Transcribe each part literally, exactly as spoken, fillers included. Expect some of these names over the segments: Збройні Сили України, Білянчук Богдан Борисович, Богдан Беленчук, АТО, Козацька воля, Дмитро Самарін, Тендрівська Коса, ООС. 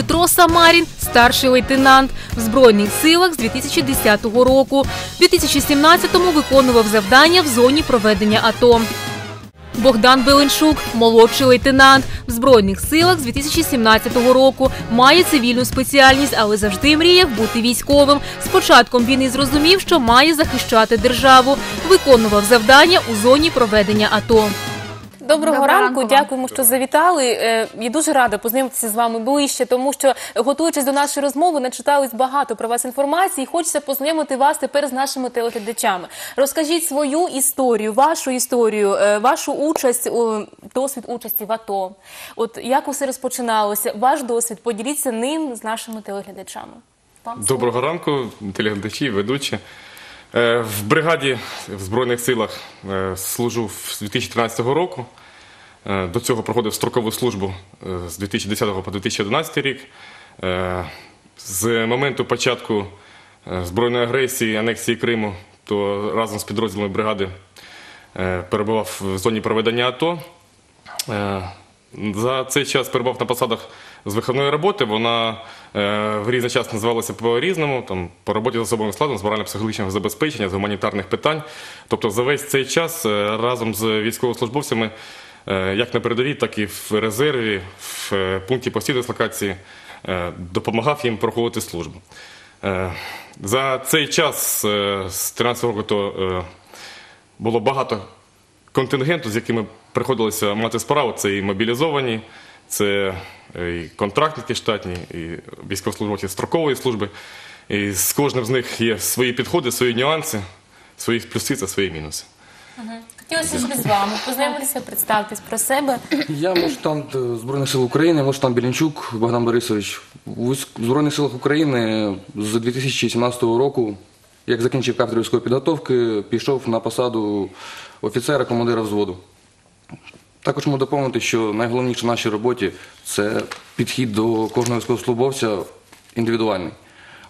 Дмитро Самарін – старший лейтенант в Збройних силах з дві тисячі десятого року. В дві тисячі сімнадцятому виконував завдання в зоні проведення АТО. Богдан Беленчук – молодший лейтенант в Збройних силах з дві тисячі сімнадцятого року. Має цивільну спеціальність, але завжди мріяв бути військовим. З початком війни зрозумів, що має захищати державу. Виконував завдання у зоні проведення АТО. Доброго, Доброго ранку. ранку, дякуємо, що завітали. Я дуже рада познайомитися з вами ближче, тому що, готуючись до нашої розмови, начитались багато про вас інформації, і хочеться познайомити вас тепер з нашими телеглядачами. Розкажіть свою історію, вашу історію, вашу участь, досвід участі в АТО. От як усе розпочиналося, ваш досвід, поділіться ним з нашими телеглядачами. Пам, Доброго ранку, телеглядачі, ведучі. В бригаді в Збройних силах служу з дві тисячі тринадцятого року. До цього проходив строкову службу з дві тисячі десятого по дві тисячі одинадцятий рік. З моменту початку збройної агресії, анексії Криму, то разом з підрозділами бригади перебував в зоні проведення АТО. За цей час перебував на посадах з виховної роботи. Вона е, в різний час називалася по-різному, по роботі з особовим складом, з морально-психологічного забезпечення, з гуманітарних питань. Тобто за весь цей час е, разом з військовослужбовцями, е, як на передовій, так і в резерві, в е, пункті постійної дислокації, е, допомагав їм проходити службу. Е, за цей час, е, з тринадцятого року, то, е, було багато контингенту, з якими приходилося мати справу. Це і мобілізовані, це і контрактники штатні, і військовослужбовці строкової служби. І з кожним з них є свої підходи, свої нюанси, свої плюси та свої мінуси. Угу. Хотілося б з вами познайомитися, представтесь про себе. Я муштант Збройних сил України, муштант Білянчук Богдан Борисович. У Збройних силах України з дві тисячі сімнадцятого року, як закінчив кафедру військової підготовки, пішов на посаду офіцера, командира взводу. Також можу доповнити, що найголовніше в нашій роботі – це підхід до кожного військовослужбовця індивідуальний.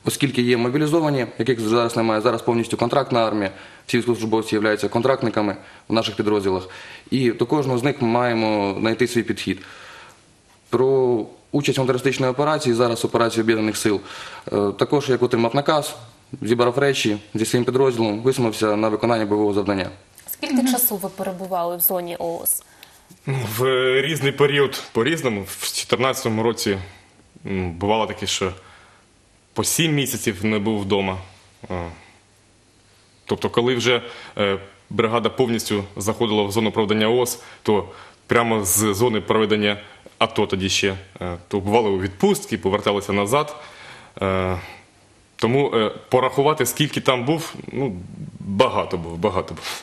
Оскільки є мобілізовані, яких зараз немає, зараз повністю контрактна армія, всі військовослужбовці являються контрактниками в наших підрозділах, і до кожного з них ми маємо знайти свій підхід. Про участь в антитерористичної операції, зараз операції Об'єднаних сил, також як отримав наказ, зібрав речі зі своїм підрозділом, висунувся на виконання бойового завдання. Скільки mm-hmm. часу ви перебували в зоні ООС? В різний період по-різному. В дві тисячі чотирнадцятому році бувало таке, що по сім місяців не був вдома. Тобто, коли вже бригада повністю заходила в зону проведення ООС, то прямо з зони проведення АТО тоді ще, то бували у відпустці, поверталися назад. Тому порахувати, скільки там був, ну, багато був, багато був.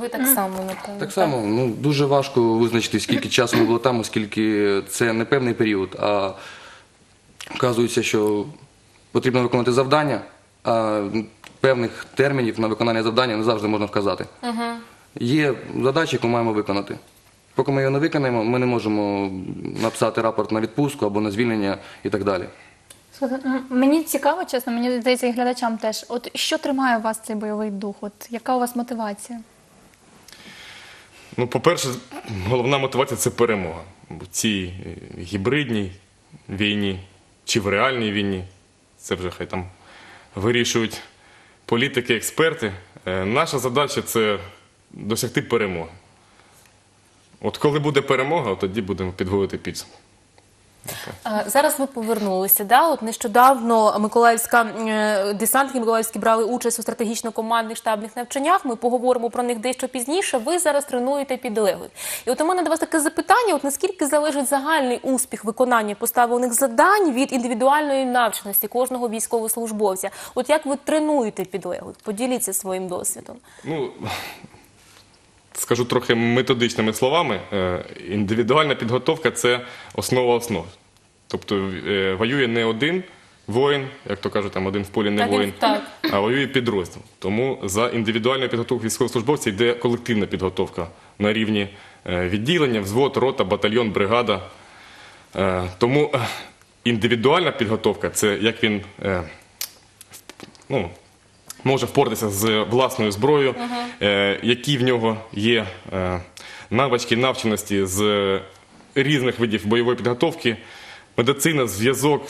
Ви так само, напевно. Так само. Ну, дуже важко визначити, скільки часу ми було там, оскільки це не певний період, а вказується, що потрібно виконати завдання, а певних термінів на виконання завдання не завжди можна вказати. Угу. Є задача, яку маємо виконати. Поки ми її не виконаємо, ми не можемо написати рапорт на відпустку або на звільнення і так далі. Мені цікаво, чесно, мені здається, і глядачам теж. От що тримає у вас цей бойовий дух? От яка у вас мотивація? Ну, по-перше, головна мотивація – це перемога. В цій гібридній війні чи в реальній війні, це вже хай там вирішують політики, експерти. Наша задача – це досягти перемоги. От коли буде перемога, тоді будемо підводити підсумки. Зараз ви повернулися, да? От нещодавно Миколаївська, десантники Миколаївські брали участь у стратегічно-командних штабних навчаннях, ми поговоримо про них дещо пізніше, ви зараз тренуєте підлеглих. І от у мене до вас таке запитання, от наскільки залежить загальний успіх виконання поставлених завдань від індивідуальної навченості кожного військовослужбовця? От як ви тренуєте підлеглих? Поділіться своїм досвідом. Ну, скажу трохи методичними словами, індивідуальна підготовка – це основа основ. Тобто воює не один воїн, як то кажуть, там один в полі не воїн, а воює підрозділ. Тому за індивідуальну підготовку військовослужбовців йде колективна підготовка на рівні відділення, взвод, рота, батальйон, бригада. Тому індивідуальна підготовка – це як він, ну, може впоратися з власною зброєю, uh-huh. які в нього є навички, навченості з різних видів бойової підготовки, медицина, зв'язок,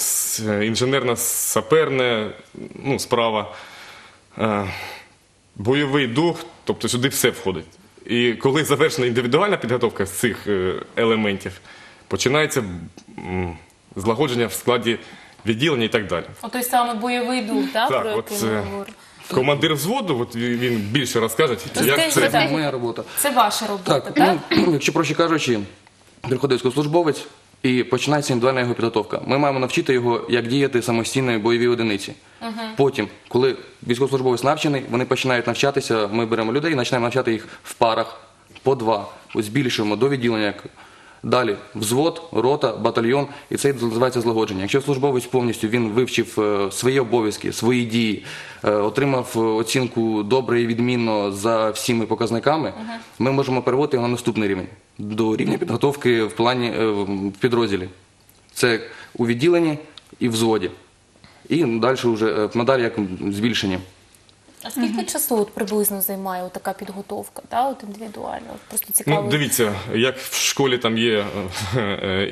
інженерно-саперна ну, справа, бойовий дух, тобто сюди все входить. І коли завершена індивідуальна підготовка з цих елементів, починається злагодження в складі відділення і так далі. О, той самий бойовий дух, да, так, про який ми говоримо? Командир взводу, от він більше розкаже, як це. Це моя робота. Це ваша робота, так? так? Ну, якщо проще кажучи, приходить військовослужбовець і починається індивідуальна його підготовка. Ми маємо навчити його, як діяти самостійно в бойовій одиниці. Угу. Потім, коли військовослужбовець навчений, вони починають навчатися, ми беремо людей і починаємо навчати їх в парах, по два. Ось збільшуємо до відділення, як... Далі взвод, рота, батальйон, і це називається злагодження. Якщо службовець повністю він вивчив свої обов'язки, свої дії, отримав оцінку добре і відмінно за всіми показниками, угу. ми можемо переводити його на наступний рівень, до рівня підготовки в плані в підрозділі. Це у відділенні і взводі. І далі вже надалі як збільшення. А скільки угу. часу от приблизно займає от така підготовка, да, от індивідуально? Просто цікаво. Ну, дивіться, як в школі там є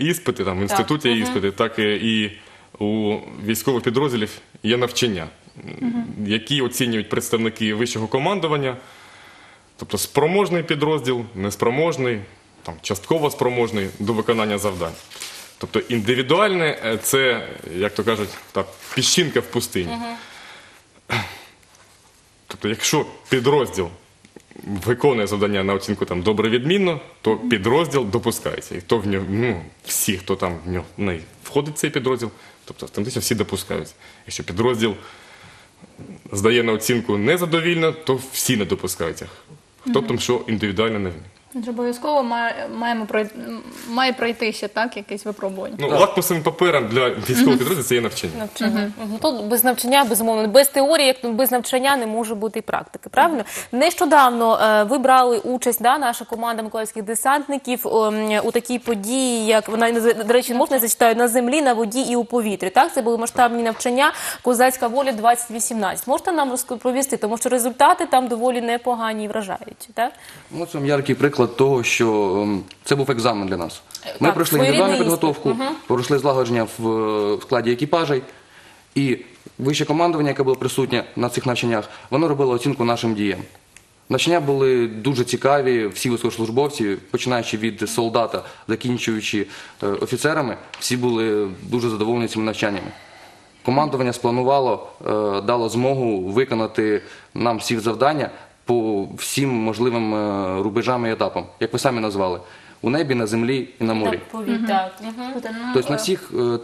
іспити, там в інституті так. іспити, угу. так і у військових підрозділів є навчання, угу. які оцінюють представники вищого командування, тобто спроможний підрозділ, неспроможний, там, частково спроможний до виконання завдань. Тобто індивідуальне – це, як то кажуть, та піщинка в пустині. Угу. Тобто, якщо підрозділ виконує завдання на оцінку там, добре відмінно, то підрозділ допускається. І то в нього, ну, всі, хто там в нього не входить в цей підрозділ, тобто автоматично всі допускаються. Якщо підрозділ здає на оцінку незадовільно, то всі не допускаються. Хто б там що індивідуально не вміє. Обов'язково маємо пройти, має пройтися так, якесь випробування. Ну, лакмусовим папером для військового підрозділу це є навчання. навчання. Угу. Угу. Тут без навчання, безумовно, без теорії, як без навчання не може бути і практики, правильно? Угу. Нещодавно е, ви брали участь, да, наша команда миколаївських десантників е, у такій події, як вона, до речі, можна я зачитаю, на землі, на воді і у повітрі. Так, це були масштабні навчання «Козацька воля-двадцять вісімнадцять». Можете нам розповісти, тому що результати там доволі непогані і вражаючі, так? Ну, це яркий приклад того, що це був екзамен для нас. Ми так, пройшли індивідуальну підготовку, угу. пройшли злагодження в складі екіпажей, і вище командування, яке було присутнє на цих навчаннях, воно робило оцінку нашим діям. Навчання були дуже цікаві, всі військовослужбовці, починаючи від солдата, закінчуючи офіцерами, всі були дуже задоволені цими навчаннями. Командування спланувало, дало змогу виконати нам всі завдання по всім можливим рубежам і етапам, як ви самі назвали. У небі, на землі і на морі. Так, тобто на всіх е,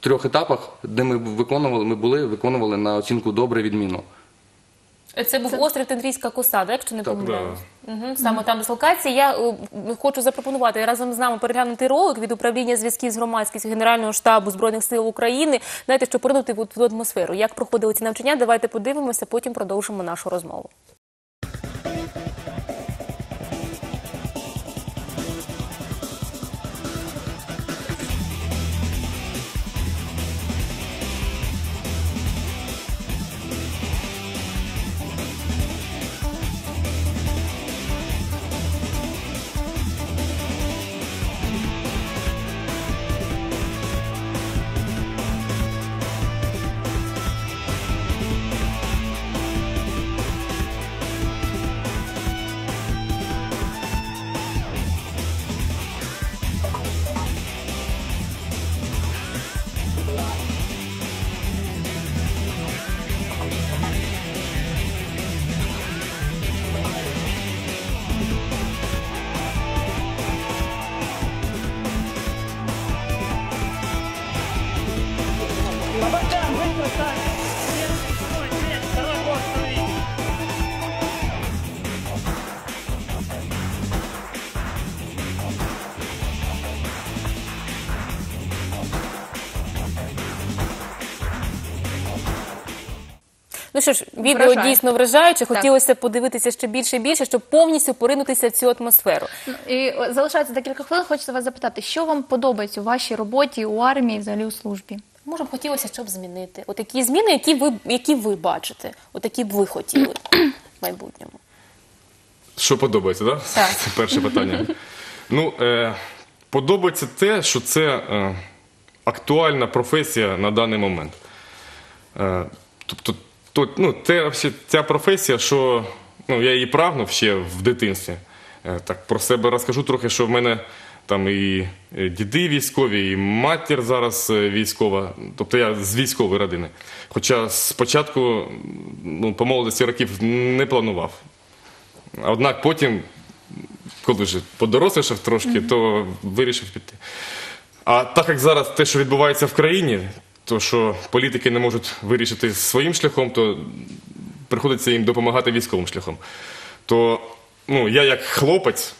трьох етапах, де ми виконували, ми були, виконували на оцінку добре відмінно. Це був острів Тендрівська Коса, так, якщо не помиляюсь? Угу, саме там дислокація. Я о, хочу запропонувати разом з нами переглянути ролик від управління зв'язків з громадськістю Генерального штабу Збройних сил України. Знаєте, що поринути в, в атмосферу. Як проходили ці навчання, давайте подивимося, потім продовжимо нашу розмову. Ну що ж, відео вражає. Дійсно вражаюче. Хотілося б подивитися ще більше і більше, щоб повністю поринутися в цю атмосферу. І залишається декілька хвилин. Хочеться вас запитати, що вам подобається у вашій роботі, у армії, взагалі у службі? Може б хотілося, щоб змінити. Отакі зміни, які ви, які ви бачите, отакі б ви хотіли в майбутньому. Що подобається, да? Так? Це перше питання. Ну, е, подобається те, що це е, актуальна професія на даний момент. Тобто, то, ну, те, ця професія, що ну, я її прагнув ще в дитинстві. Так, про себе розкажу трохи, що в мене там і діди військові, і матір зараз військова. Тобто я з військової родини. Хоча спочатку, ну, по молодості років не планував. Однак потім, коли вже подорослішав трошки, mm-hmm. то вирішив піти. А так як зараз те, що відбувається в країні, то що політики не можуть вирішити своїм шляхом, то приходиться їм допомагати військовим шляхом. То ну, я як хлопець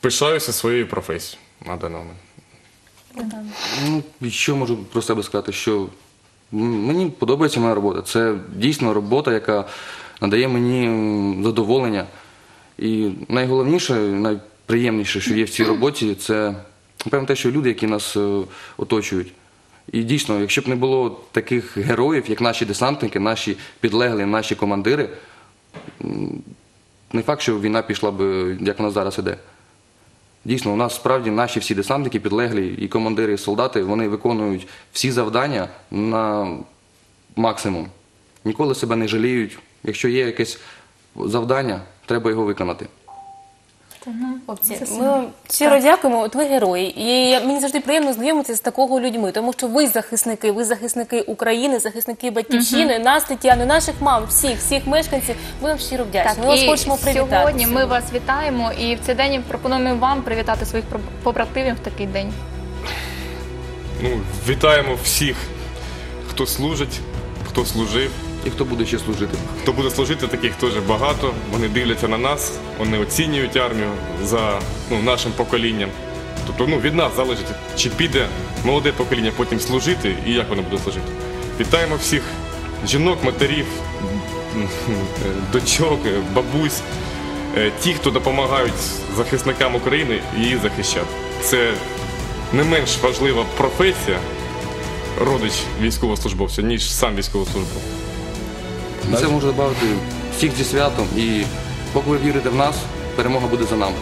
пишаюся своєю професією на даний момент. Ну, що можу про себе сказати, що мені подобається моя робота. Це дійсно робота, яка надає мені задоволення. І найголовніше, найприємніше, що є в цій роботі, це, напевно, те, що люди, які нас оточують. І дійсно, якщо б не було таких героїв, як наші десантники, наші підлеглі, наші командири, не факт, що війна пішла б, як вона зараз іде. Дійсно, у нас справді наші всі десантники, підлеглі і командири, і солдати, вони виконують всі завдання на максимум. Ніколи себе не жаліють. Якщо є якесь завдання, треба його виконати. Хлопці, ми щиро дякуємо, от ви герої. І мені завжди приємно знайомитися з такими людьми, тому що ви захисники, ви захисники України, захисники Батьківщини, угу. нас, тетяни, наших мам, всіх, всіх мешканців. Ми вам щиро вдячні. Ми вас хочемо привітати. Сьогодні ми вас вітаємо і в цей день пропонуємо вам привітати своїх побратимів в такий день. Ну, вітаємо всіх, хто служить, хто служив. І хто буде ще служити? Хто буде служити, таких теж багато. Вони дивляться на нас, вони оцінюють армію за ну, нашим поколінням. Тобто ну, від нас залежить, чи піде молоде покоління потім служити і як воно буде служити. Вітаємо всіх жінок, матерів, дочок, бабусь, ті, хто допомагають захисникам України її захищати. Це не менш важлива професія, родич військовослужбовця, ніж сам військовослужбовець. Це можу додати всіх зі святом, і поки ви вірите в нас, перемога буде за нами.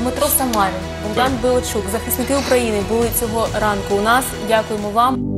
Дмитро Самарін, Богдан Беленчук, захисники України були цього ранку у нас. Дякуємо вам.